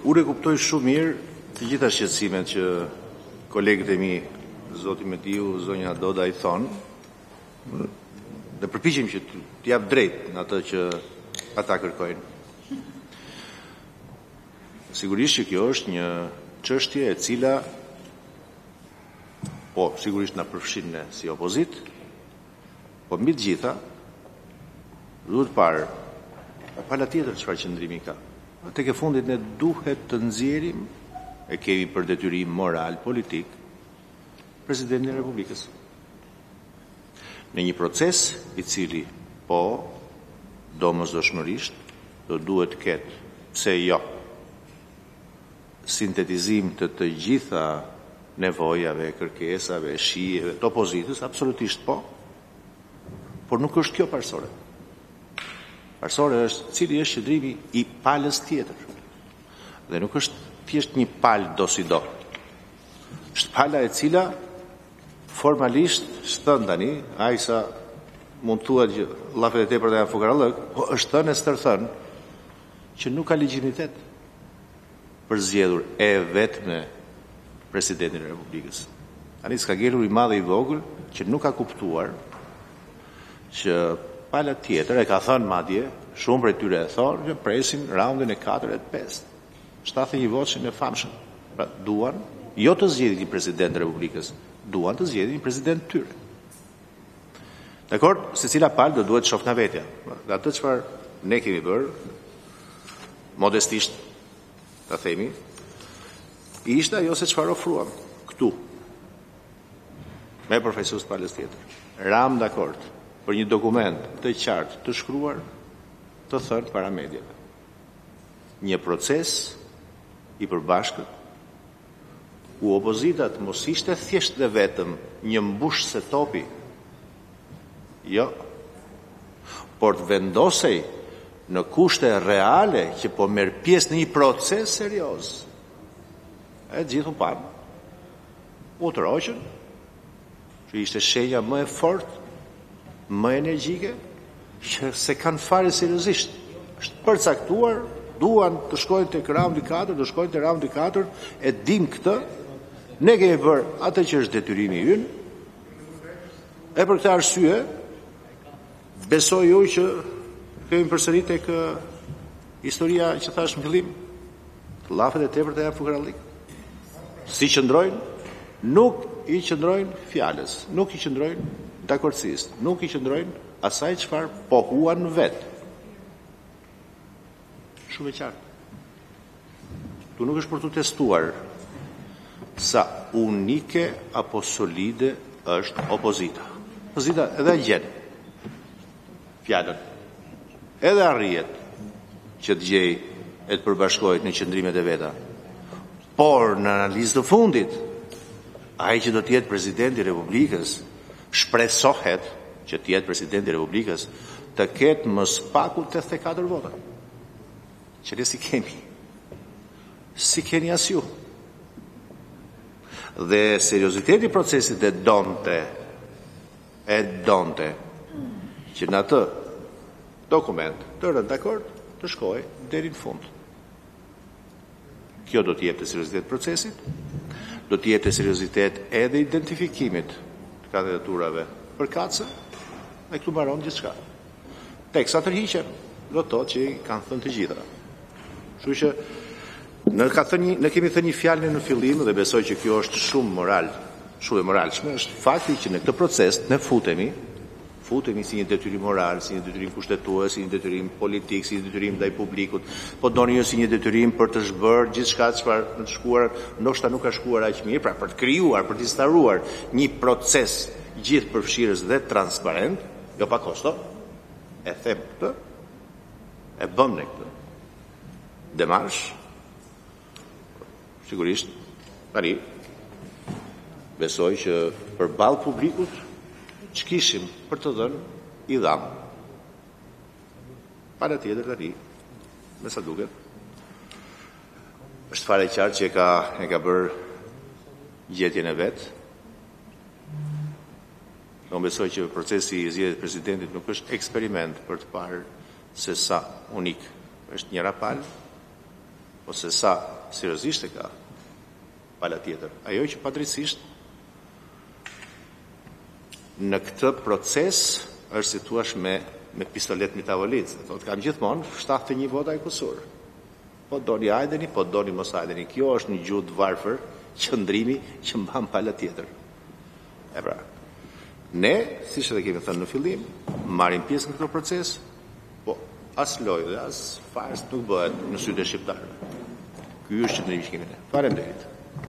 Unë e kuptoj shumë mirë të gjitha shqetësimet që kolegët e mi, zoti Mediu, zonja Hadoda I thonë, dhe përpiqem që t'i jap drejt në atë që ata kërkojnë. Sigurisht që kjo është një çështje e cila po sigurisht na përfshin ne si opozit, po mbi të gjitha duhet parë pala tjetër çfarë qëndrimi ka. Tek e fundit ne duhet të nxjerrim, e kemi për detyrim moral politik, Presidentin e Republikës. Në një proces I cili po domosdoshmërisht do duhet të ketë, pse jo, sintetizim të të gjitha nevojave, kërkesave, shijeve, të opozitës, absolutisht po, por nuk është kjo parsore. Parsore është cili është qëndrimi I palës tjetër. Dhe nuk është thjesht një palë do si do. Është pala e cila formalisht shtën tani, ajsa mund thua që llafet e tepërta janë fukarallëk, po është thënë e stërthën që nuk ka legitimitet për zgjedhur e vetme presidentin e Republikës. Tani s'ka gjelur I madh e I vogël që nuk ka kuptuar që pala tjetër, e ka thënë madje, shumë prej tyre e thonë që presin raundin e 4 e 5. 7 votin e famshëm. Pra duan jo të zgjedhin një president të Republikës, duan të zgjedhin një president tyre. Dakor, secila palë do duhet të shohë vetja. Dhe atë çfarë ne kemi bërë, modestisht ta themi, ishte ajo se çfarë ofruam këtu. Me përfaqësues palës tjetër. Ram dakord. Për një dokument të qartë, të shkruar, të thënë para mediave. Një proces I përbashkët, ku opozitat mos ishte thjesht dhe vetëm një mbushse topi, jo, por të vendosej në kushte reale që po merr pjesë në një proces serioz. E gjithu pamë. U tërhoqën, që ishte shenja më e fortë, më energjike, që se kanë fare seriozisht. Është përcaktuar, duan të shkojnë tek raundi 4, do shkojnë te raundi 4, e dim këtë, ne kemi bërë atë që është detyrimi ynë. E për këtë arsye, besoj unë që kemi përsëri tek historia që thash në fillim, llafet e tepërta janë fukarallëk. Si qëndrojnë, nuk I qëndrojnë fjalës, nuk I qëndrojnë dakordësisë, nuk I qëndrojnë asaj çfarë po huan vetë. Shumë e qartë. Tu nuk është për të testuar sa unike apo solide është opozita. Opozita edhe gjen fjalën, edhe arrihet që të gjej e të përbashkohet në qëndrimet e veta. Por në analizë të fundit, ai që do të jetë presidenti I Republikës shpresohet që të jetë presidenti I Republikës të ketë më spaku 84 vota. Që ne si kemi. Si keni as ju. Dhe serioziteti I procesit e donte që në atë dokument të rënë dakord të shkojë deri në fund. Kjo do të jepte seriozitet procesit, do të jepte seriozitet edhe identifikimit kandidaturave për kace, e këtu mbaron gjithçka. Teksa tërhiqen, do të thotë që kanë thënë të gjitha. Kështu që ne kemi thënë një fjalë në fillim dhe besoj që kjo është shumë e moralshme, është fakti që në këtë proces ne futemi si një detyrim moral, si një detyrim kushtetues, si një detyrim politik, si një detyrim ndaj publikut, po doni ju si një detyrim për të zhbërë gjithçka çfarë të shkuar, ndoshta nuk ka shkuar aq mirë, pra për të krijuar, për të instauruar një proces gjithëpërfshirës dhe transparent, jo pa kosto. E them këtë, e bëm ne këtë. Demarsh, sigurisht, tani besoj që përballë publikut që kishim për të dhënë I dhamë. Para tjetër tani, me sa duket, është fare qartë që e ka bërë gjetjen e vetë. Unë besoj që procesi I zgjedhjes presidentit nuk është eksperiment për të parë se sa unik është njëra palë, ose sa seriozisht e ka pala tjetër. Ajo që padrejtisht në këtë proces është situash me pistolet mitavolit. Kam gjithmonë 7-1 vota e kusur. Po doni hajdeni, po doni mos hajdeni. Kjo është një gjuhë varfër, qëndrimi që mban pala tjetër. E pra, ne, siç edhe kemi thënë në fillim, marrim pjesë në këtë proces, po as lojë dhe as farsë nuk bëhet në sytë e shqiptarëve. Ky është qëndrimi që kemi ne. Faleminderit.